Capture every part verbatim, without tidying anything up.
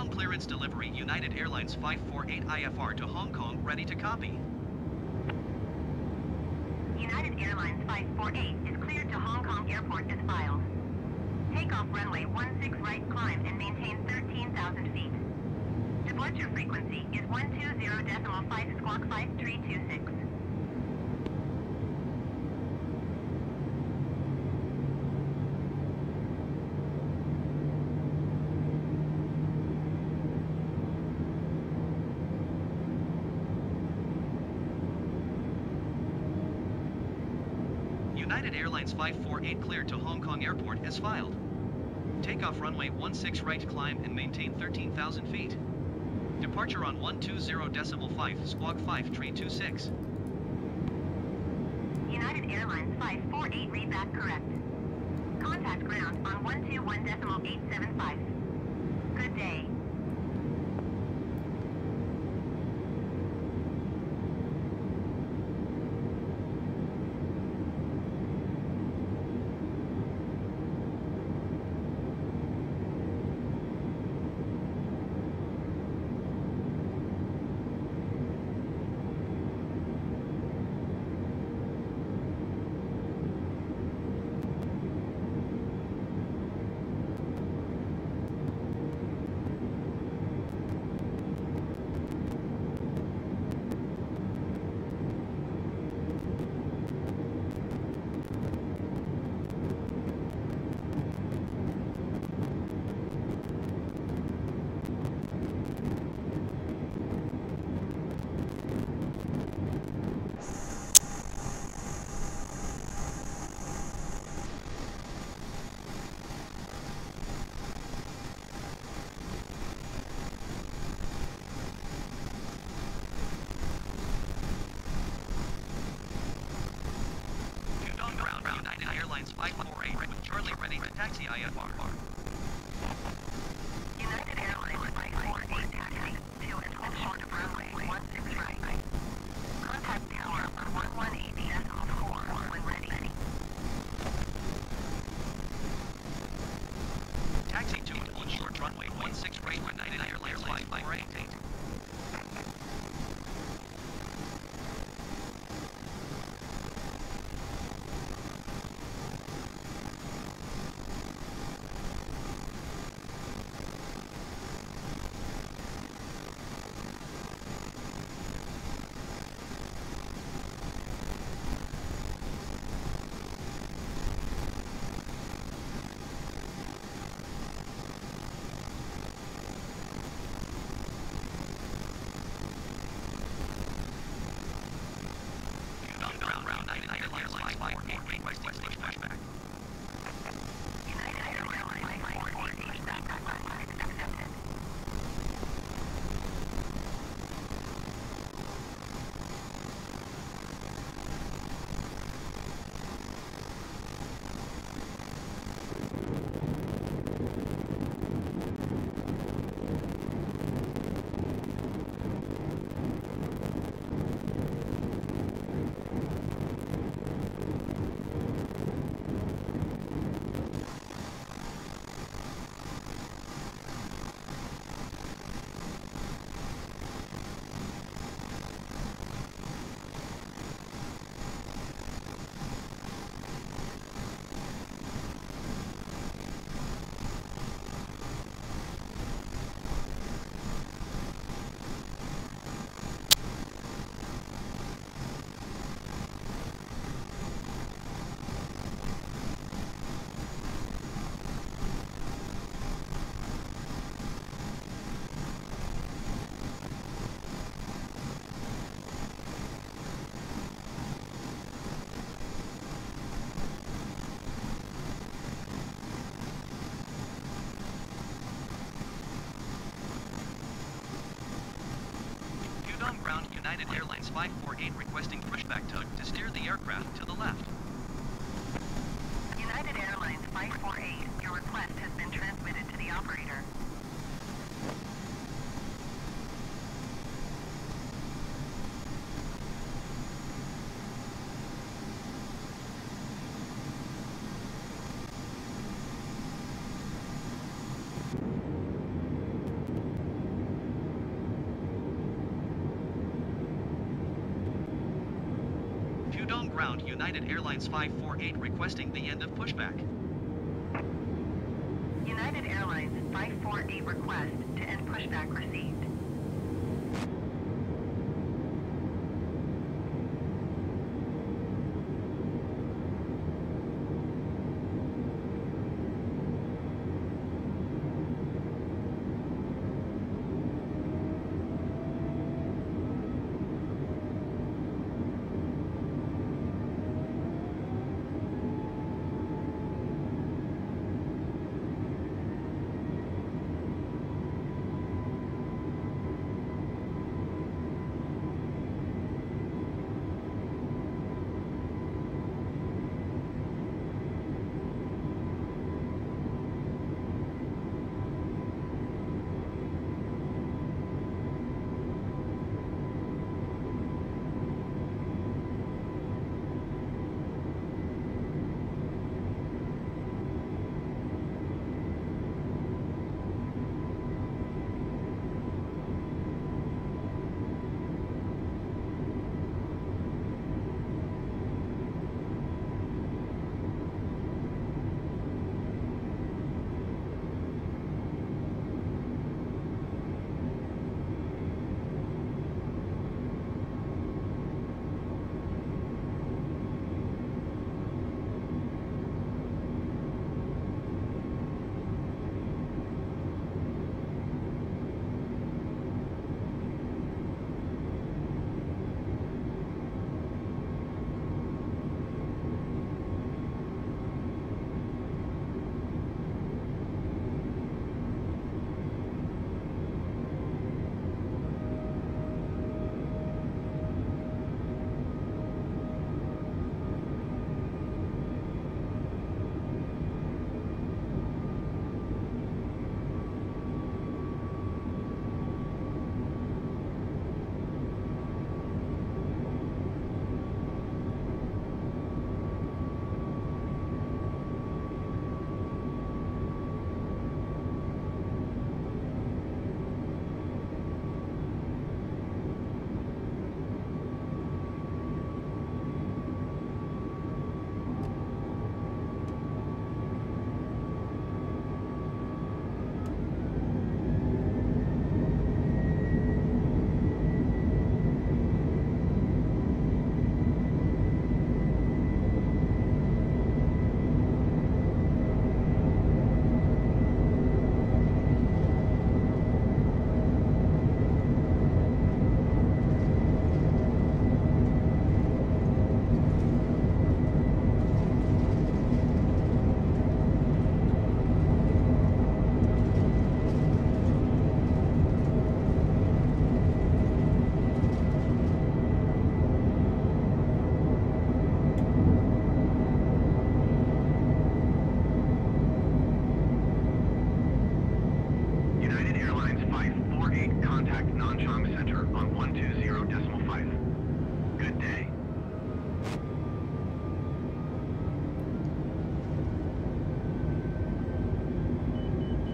Ground clearance delivery, United Airlines five four eight I F R to Hong Kong, ready to copy. United Airlines five four eight is cleared to Hong Kong Airport as filed. Take off runway one six right, climb and maintain thirteen thousand feet. Departure frequency is one two zero decimal five, squawk five three two six. United Airlines five four eight cleared to Hong Kong Airport as filed. Take off runway one six right, climb and maintain thirteen thousand feet. Departure on one two zero decimal five, squawk five three two six. United Airlines five four eight, read back correct. Contact ground on one two one decimal eight seven five. Good day. United Airlines five four eight requesting pushback tug to steer the aircraft to the left. United Airlines five four eight, your request has been transmitted to the operator. Pudong ground, United Airlines five four eight requesting the end of pushback. United Airlines five four eight request to end pushback received.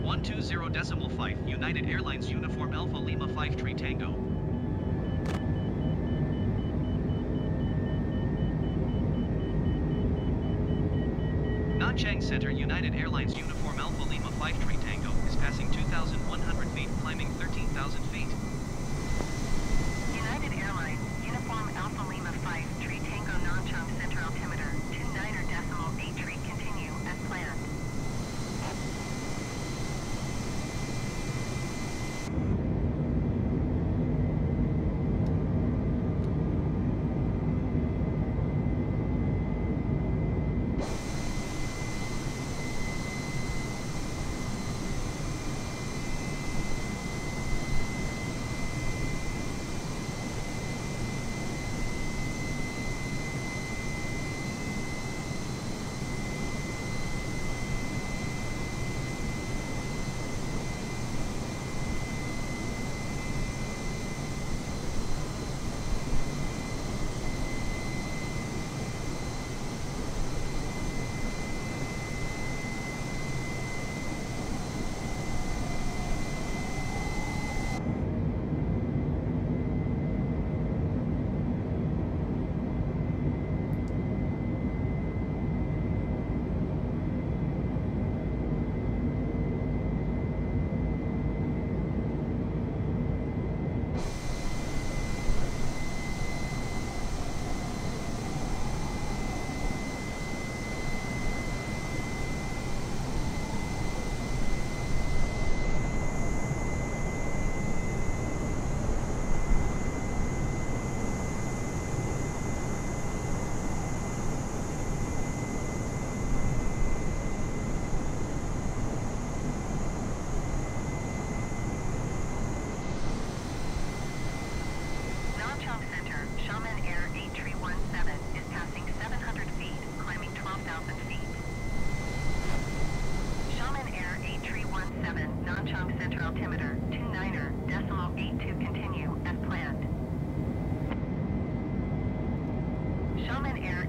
one two zero decimal five, United Airlines Uniform Alpha Lima five three Tango. Nanchang Center, United Airlines Uniform Alpha Lima five three Tango is passing two thousand one hundred feet, climbing thirteen thousand feet. United Airlines Uniform Alpha Lima five three Tango Nanchang Center altimeter two nine decimal eight three continue as planned.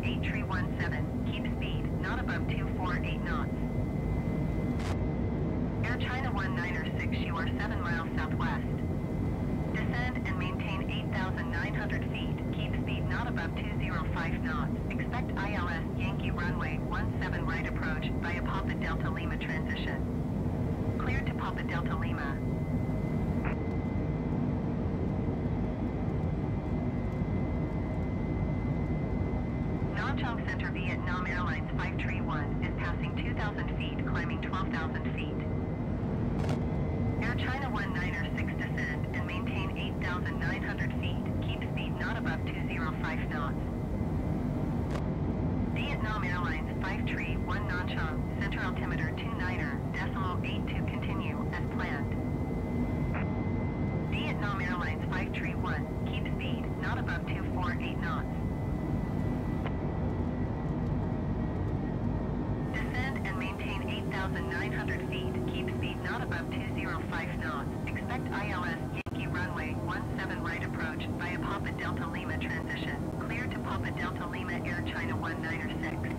eighty-three seventeen. Keep speed not above two four eight knots. Air China one nine six, you are seven miles southwest. Descend and maintain eight thousand nine hundred feet. Keep speed not above two zero five knots. Expect I L S Yankee runway one seven right approach via Papa Delta Lima transition. Clear to Papa Delta Lima. Nanchang Center, Vietnam Airlines five three one is passing two thousand feet, climbing twelve thousand feet. Air China one nine six, descend and maintain eight thousand nine hundred feet. Keep speed not above two zero five knots. Vietnam Airlines five three one Nanchang Center, altimeter two niner decimal eight two, continue as planned. Vietnam Airlines five three one, keep speed not above two four eight knots. Maintain eight thousand nine hundred feet. Keep speed not above two zero five knots. Expect I L S Yankee runway one seven right approach via Papa Delta Lima transition. Clear to Papa Delta Lima, Air China one nine six.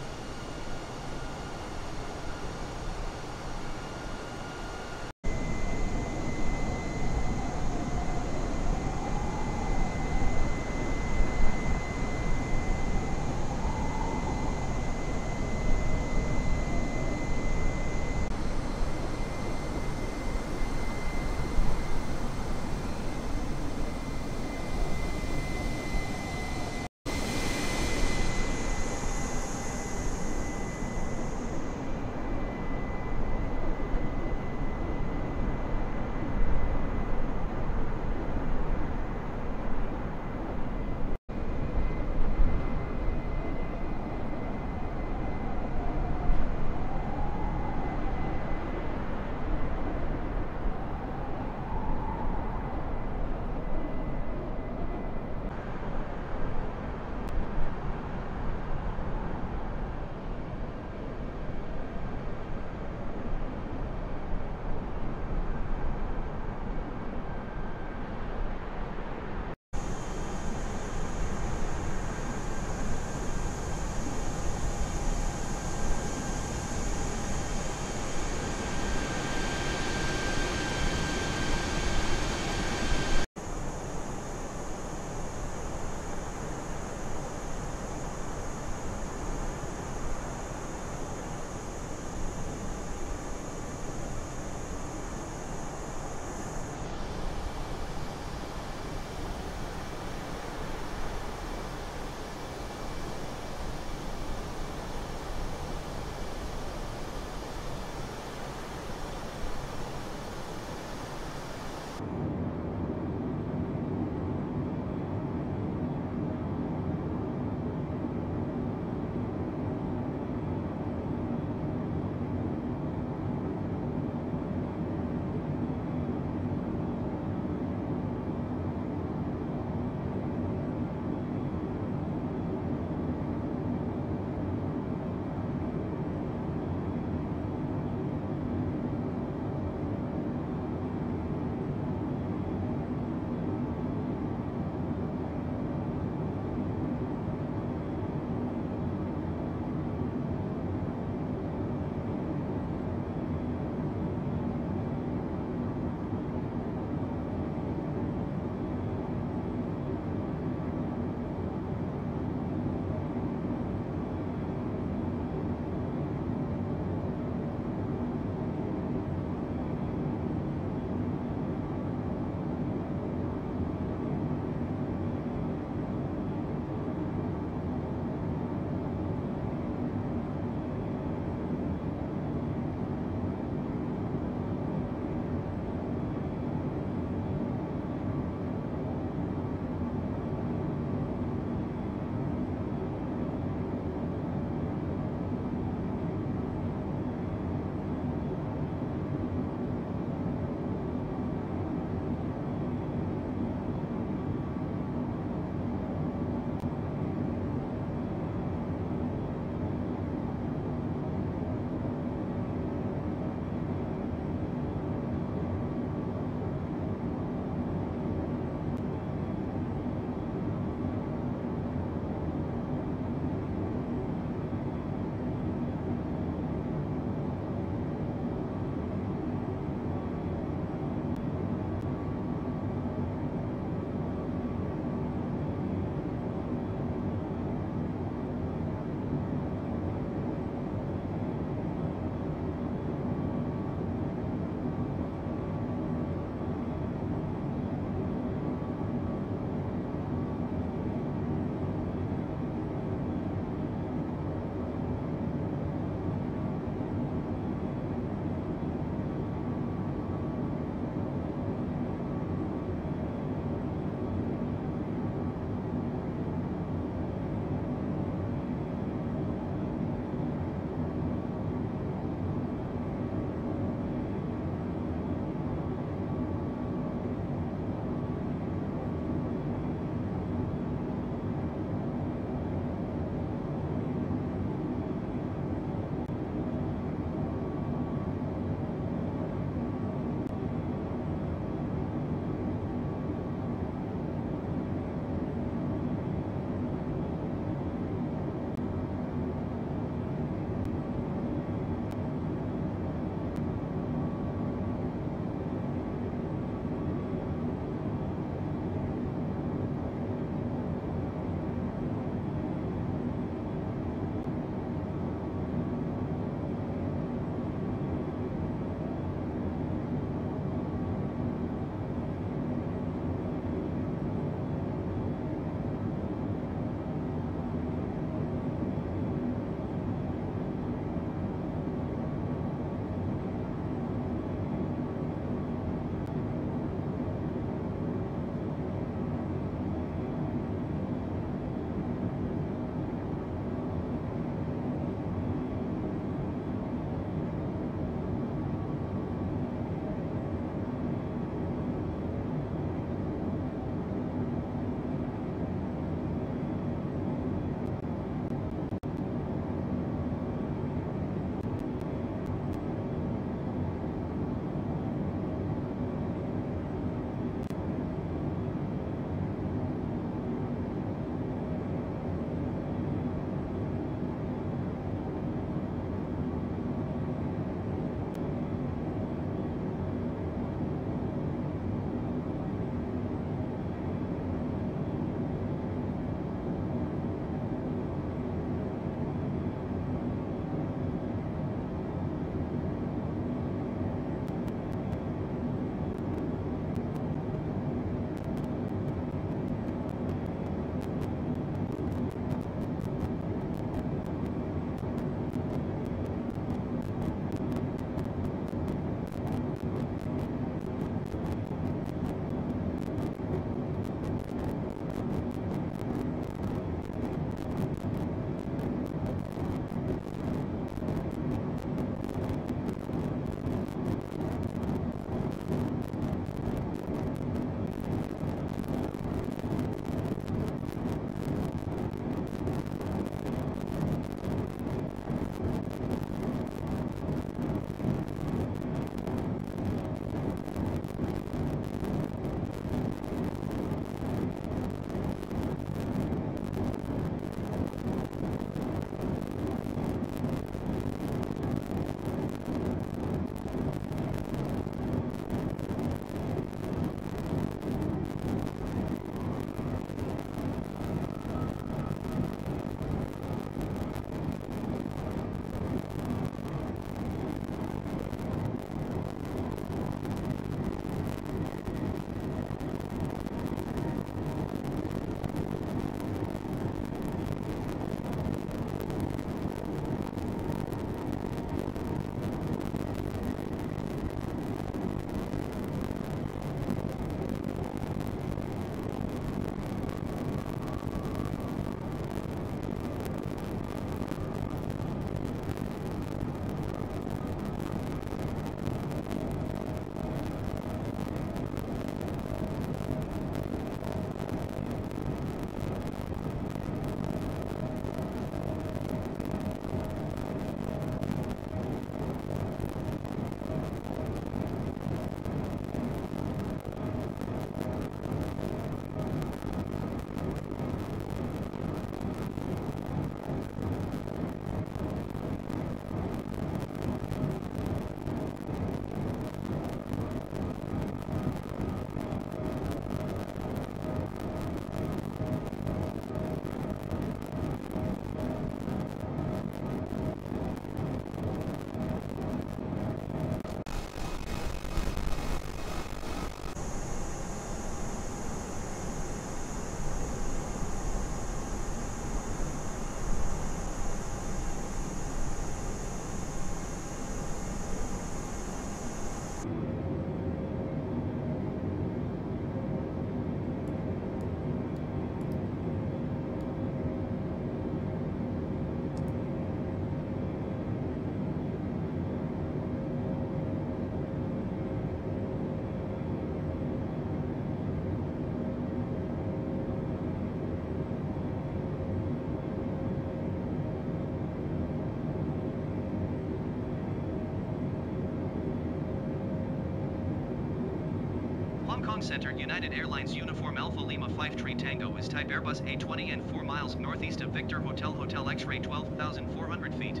Nanchang Center, United Airlines Uniform Alpha Lima five three Tango is type Airbus A twenty and four miles northeast of Victor Hotel Hotel X-ray twelve thousand four hundred feet.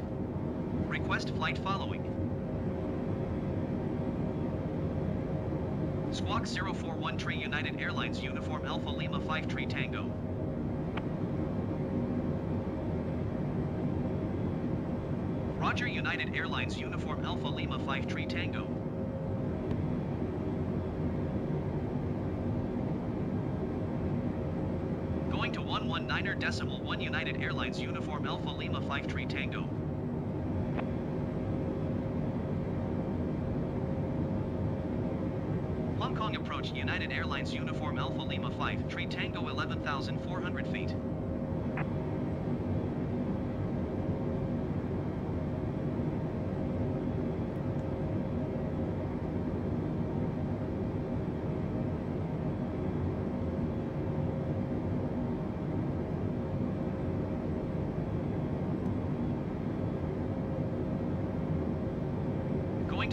Request flight following. Squawk zero four one three United Airlines Uniform Alpha Lima five three Tango. Roger, United Airlines Uniform Alpha Lima five three Tango. Going to one one nine decimal one United Airlines Uniform Alpha Lima five three Tango. Hong Kong approach, United Airlines Uniform Alpha Lima five three Tango eleven thousand four hundred feet.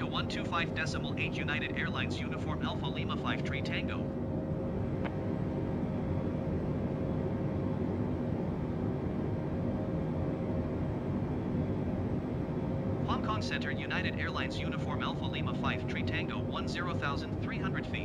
one two five decimal eight United Airlines Uniform Alpha Lima five three Tango. Hong Kong Center, United Airlines Uniform Alpha Lima five three Tango ten thousand three hundred feet.